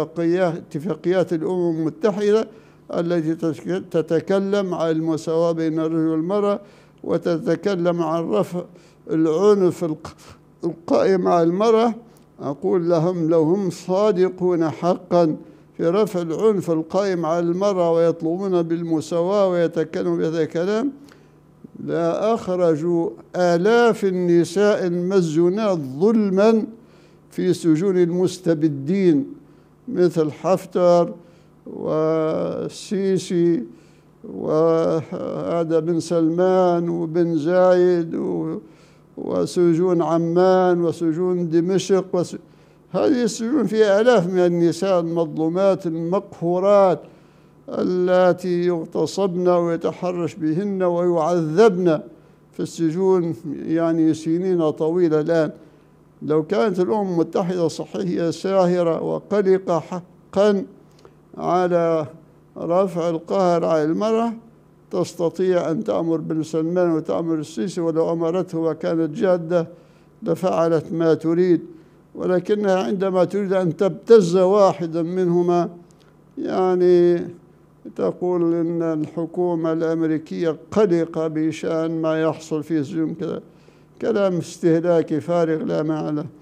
اتفاقيات الأمم المتحدة التي تتكلم عن المساواة بين الرجل والمرأة، وتتكلم عن رفع العنف القائم على المرأة. أقول لهم لو هم صادقون حقا في رفع العنف القائم على المرأة ويطلبون بالمساواة ويتكلموا بهذا الكلام لا أخرجوا آلاف النساء المسجونات ظلما في سجون المستبدين مثل حفتر والسيسي وهذا بن سلمان وبن زايد وسجون عمان وسجون دمشق. هذه السجون فيها آلاف من النساء المظلومات المقهورات التي يغتصبن ويتحرش بهن ويعذبن في السجون يعني سنين طويلة. الآن لو كانت الأمم المتحدة صحيحة ساهرة وقلقة حقا على رفع القهر على المرأة تستطيع أن تأمر بن سلمان وتأمر السيسي، ولو أمرته وكانت جادة لفعلت ما تريد، ولكنها عندما تريد أن تبتز واحدا منهما يعني تقول إن الحكومة الأمريكية قلقة بشأن ما يحصل في سجون كذا. كلام استهلاكي فارغ لا معنى.